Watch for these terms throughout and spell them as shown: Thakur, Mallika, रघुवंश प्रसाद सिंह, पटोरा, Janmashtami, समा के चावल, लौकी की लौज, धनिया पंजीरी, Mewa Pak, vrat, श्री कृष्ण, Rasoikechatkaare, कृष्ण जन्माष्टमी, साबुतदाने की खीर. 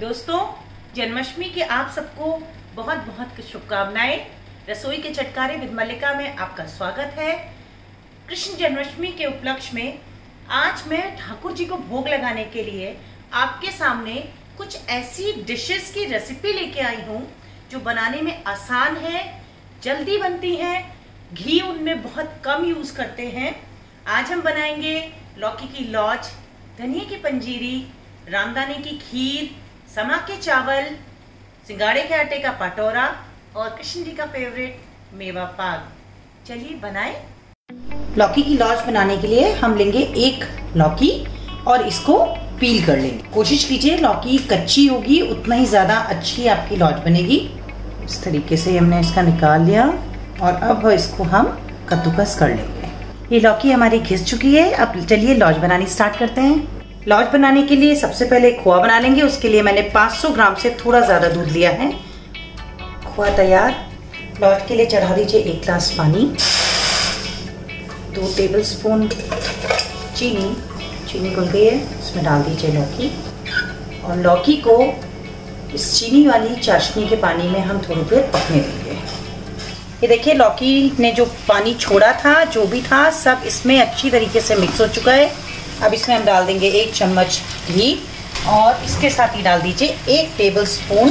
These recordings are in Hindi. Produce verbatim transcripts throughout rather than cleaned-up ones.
दोस्तों, जन्माष्टमी के आप सबको बहुत बहुत शुभकामनाएं। रसोई के चटकारे विद मल्लिका में आपका स्वागत है। कृष्ण जन्माष्टमी के उपलक्ष्य में आज मैं ठाकुर जी को भोग लगाने के लिए आपके सामने कुछ ऐसी डिशेस की रेसिपी लेके आई हूँ जो बनाने में आसान है, जल्दी बनती है, घी उनमें बहुत कम यूज़ करते हैं। आज हम बनाएंगे लौकी की लौज, धनिया की पंजीरी, रामदाने की खीर, समा के चावल, सिंगाड़े के आटे का पटोरा और कृष्ण जी का फेवरेट मेवा पाक। चलिए बनाएं। लौकी की लौज बनाने के लिए हम लेंगे एक लौकी और इसको पील कर लेंगे। कोशिश कीजिए लौकी कच्ची होगी, उतना ही ज़्यादा अच्छी आपकी लौज बनेगी। इस तरीके से हमने इसका निकाल लिया और अब इसको हम कद्दूकस कर लेंगे। ये लौकी हमारी घिस चुकी है। अब चलिए लौज बनानी स्टार्ट करते हैं। लौज बनाने के लिए सबसे पहले खोआ बना लेंगे। उसके लिए मैंने पाँच सौ ग्राम से थोड़ा ज़्यादा दूध लिया है। खोआ तैयार। लौज के लिए चढ़ा दीजिए एक गिलास पानी, दो टेबल स्पून चीनी, चीनी घुल गई है, इसमें डाल दीजिए लौकी। और लौकी को इस चीनी वाली चाशनी के पानी में हम थोड़ी देर पकने देंगे। ये देखिए लौकी ने जो पानी छोड़ा था, जो भी था, सब इसमें अच्छी तरीके से मिक्स हो चुका है। अब इसमें हम डाल देंगे एक चम्मच घी और इसके साथ ही डाल दीजिए एक टेबल स्पून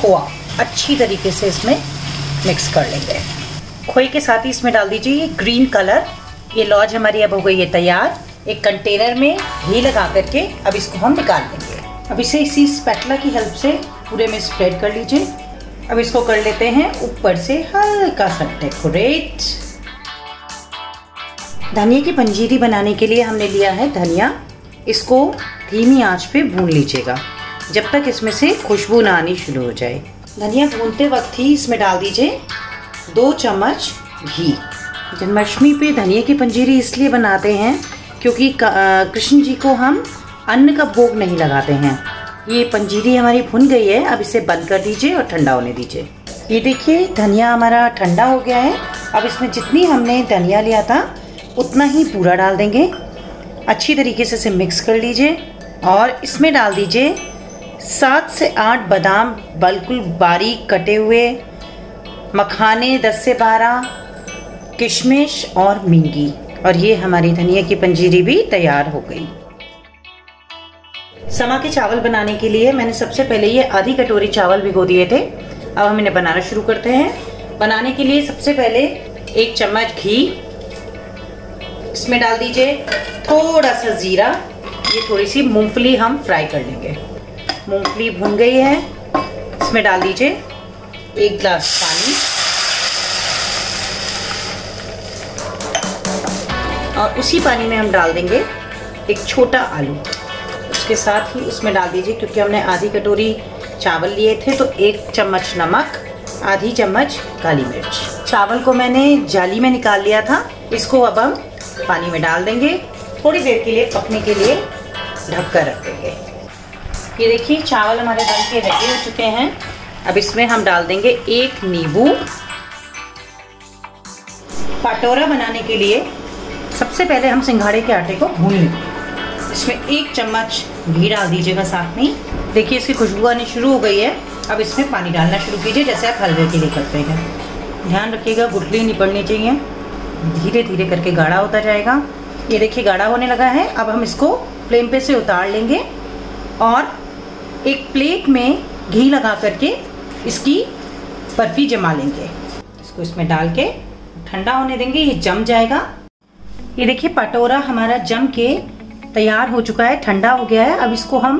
खोआ। अच्छी तरीके से इसमें मिक्स कर लेंगे। खोए के साथ ही इसमें डाल दीजिए ये ग्रीन कलर। ये लौज हमारी अब हो गई है तैयार। एक कंटेनर में घी लगा करके अब इसको हम निकाल लेंगे। अब इसे इसी स्पैटला की हेल्प से पूरे में स्प्रेड कर लीजिए। अब इसको कर लेते हैं ऊपर से हल्का सा डेकोरेट। धनिया की पंजीरी बनाने के लिए हमने लिया है धनिया। इसको धीमी आंच पे भून लीजिएगा जब तक इसमें से खुशबू ना आनी शुरू हो जाए। धनिया भूनते वक्त ही इसमें डाल दीजिए दो चम्मच घी। जन्माष्टमी पे धनिया की पंजीरी इसलिए बनाते हैं क्योंकि कृष्ण जी को हम अन्न का भोग नहीं लगाते हैं। ये पंजीरी हमारी भुन गई है। अब इसे बंद कर दीजिए और ठंडा होने दीजिए। ये देखिए धनिया हमारा ठंडा हो गया है। अब इसमें जितनी हमने धनिया लिया था उतना ही पूरा डाल देंगे। अच्छी तरीके से इसे मिक्स कर लीजिए और इसमें डाल दीजिए सात से आठ बादाम बिल्कुल बारीक कटे हुए, मखाने दस से बारह, किशमिश और मींगी। और ये हमारी धनिया की पंजीरी भी तैयार हो गई। समा के चावल बनाने के लिए मैंने सबसे पहले ये आधी कटोरी चावल भिगो दिए थे। अब हम इन्हें बनाना शुरू करते हैं। बनाने के लिए सबसे पहले एक चम्मच घी, इसमें डाल दीजिए थोड़ा सा जीरा। ये थोड़ी सी मूंगफली हम फ्राई कर लेंगे। मूंगफली भुन गई है। इसमें डाल दीजिए एक गिलास पानी और उसी पानी में हम डाल देंगे एक छोटा आलू। उसके साथ ही उसमें डाल दीजिए, क्योंकि हमने आधी कटोरी चावल लिए थे तो एक चम्मच नमक, आधी चम्मच काली मिर्च। चावल को मैंने जाली में निकाल लिया था। इसको अब हम पानी में डाल देंगे। थोड़ी देर के लिए पकने के लिए ढक कर रख देंगे। ये देखिए चावल हमारे बन के रेडी हो चुके हैं। अब इसमें हम डाल देंगे एक नींबू। पटोरा बनाने के लिए सबसे पहले हम सिंघाड़े के आटे को भून लेंगे। इसमें एक चम्मच घी डाल दीजिएगा साथ में। देखिए इसकी खुशबू आनी शुरू हो गई है। अब इसमें पानी डालना शुरू कीजिए, जैसे आप हलवे के लिए करते हैं। ध्यान रखिएगा गुठली नहीं पड़नी चाहिए। धीरे धीरे करके गाढ़ा होता जाएगा। ये देखिए गाढ़ा होने लगा है। अब हम इसको फ्लेम पे से उतार लेंगे और एक प्लेट में घी लगा करके इसकी बर्फी जमा लेंगे। इसको इसमें डाल के ठंडा होने देंगे, ये जम जाएगा। ये देखिए पटोरा हमारा जम के तैयार हो चुका है, ठंडा हो गया है। अब इसको हम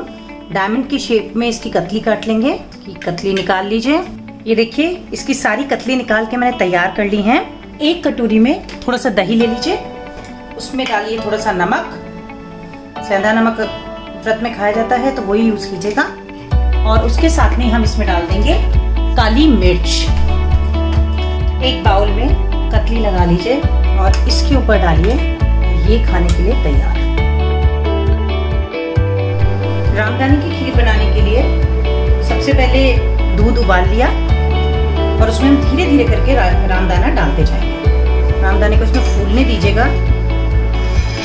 डायमंड की शेप में इसकी कतली काट लेंगे। इसकी कतली निकाल लीजिए। ये देखिए इसकी सारी कतली निकाल के मैंने तैयार कर ली हैं। एक कटोरी में थोड़ा सा दही ले लीजिए, उसमें डालिए थोड़ा सा नमक। सेंधा नमक व्रत में खाया जाता है तो वही यूज कीजिएगा। और उसके साथ में हम इसमें डाल देंगे काली मिर्च। एक बाउल में कतली लगा लीजिए और इसके ऊपर डालिए। ये खाने के लिए तैयार। रामदाने की खीर बनाने के लिए सबसे पहले दूध उबाल लिया और उसमें हम धीरे धीरे करके रामदाना डालते जाएंगे। रामदाने को इसमें फूलने दीजिएगा।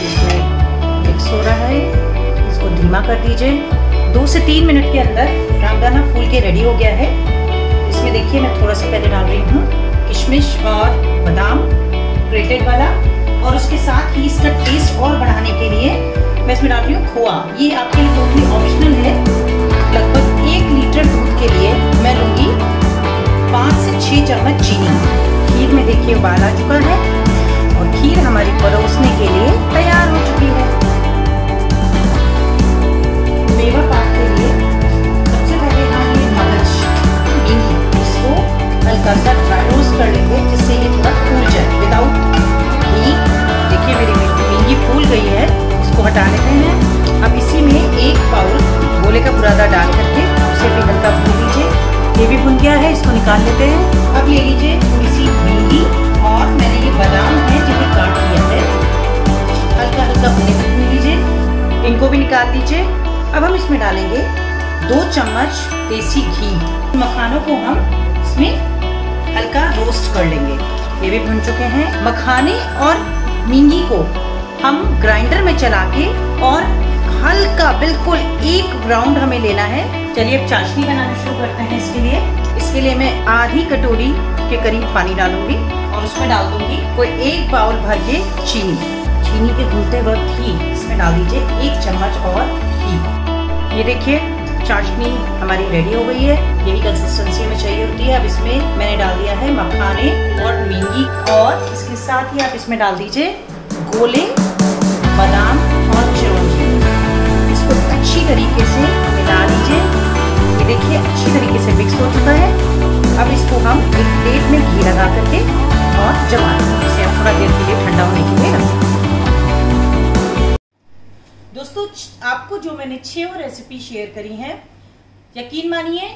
इसमें मिक्स हो रहा है, इसको धीमा कर दीजिए। दो से तीन मिनट के अंदर रामदाना फूल के रेडी हो गया है। इसमें देखिए मैं थोड़ा सा पहले डाल रही हूँ किशमिश और बादाम ग्रेटेड वाला, और उसके साथ ही इसका टेस्ट और बढ़ाने के लिए मैं इसमें डाल रही हूँ खोआ। ये आपके लिए टोटली ऑप्शनल है। लगभग एक लीटर दूध के लिए मैं लूँगी पाँच से छः चम्मच चीनी। खीर में देखिए उबाल आ चुका है और खीर हमारी परोसने के लिए तैयार हो चुकी है। मेवा पाक के लिए सबसे पहले हम ये मगज घी इसको हल्का सा ड्राई रोस्ट कर लेंगे जिससे ये थोड़ा फूल जाए विदाउट घी। देखिए मेरी भिंडी फूल गई है, इसको हटा लेते हैं। अब इसी में एक पाउल गोले का बुरादा डाल करके उसे भी हल्का भून लीजिए। ये भी भुन गया है, इसको निकाल लेते हैं। अब ले लीजिए थोड़ी सी भिंडी और मैंने ये बादाम है जिन्हें काट लिया है, हल्का हल्का भुने तक भून लीजिए, इनको भी निकाल दीजिए। अब हम इसमें डालेंगे दो चम्मच देसी घी। मखानों को हम इसमें हल्का रोस्ट कर लेंगे। ये भी भुन चुके हैं। मखाने और मींगी को हम ग्राइंडर में चला के और हल्का बिल्कुल एक राउंड हमें लेना है। चलिए अब चाशनी बनाना शुरू करते हैं। इसके लिए इसके लिए मैं आधी कटोरी के करीब पानी डालूंगी और उसमें डाल दूंगी कोई एक बाउल भर के चीनी। चीनी के घुलते वक्त ही इसमें डाल दीजिए एक चम्मच और घी। ये देखिए चाशनी हमारी रेडी हो गई है। यही कंसिस्टेंसी में चाहिए होती है। अब इसमें मैंने डाल दिया है मखाने और मींगी, और इसके साथ ही आप इसमें डाल दीजिए गोले बादाम और चिरौंजी। इसको अच्छी तरीके से मिला लीजिए। ये देखिए अच्छी तरीके से मिक्स हो चुका है। अब इसको हम एक प्लेट में घी लगा करके और जमा देंगे। इसे थोड़ा देर के लिए ठंडा होने के लिए रख देंगे। दोस्तों आपको जो मैंने छह रेसिपी शेयर करी हैं, यकीन मानिए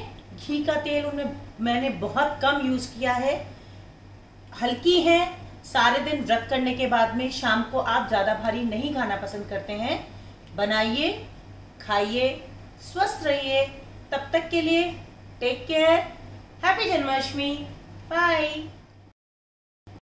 घी का तेल उनमें मैंने बहुत कम यूज किया है। हल्की है, सारे दिन व्रत करने के बाद में शाम को आप ज्यादा भारी नहीं खाना पसंद करते हैं। बनाइए, खाइए, स्वस्थ रहिए। तब तक के लिए take care. Happy Janmashtami. Bye.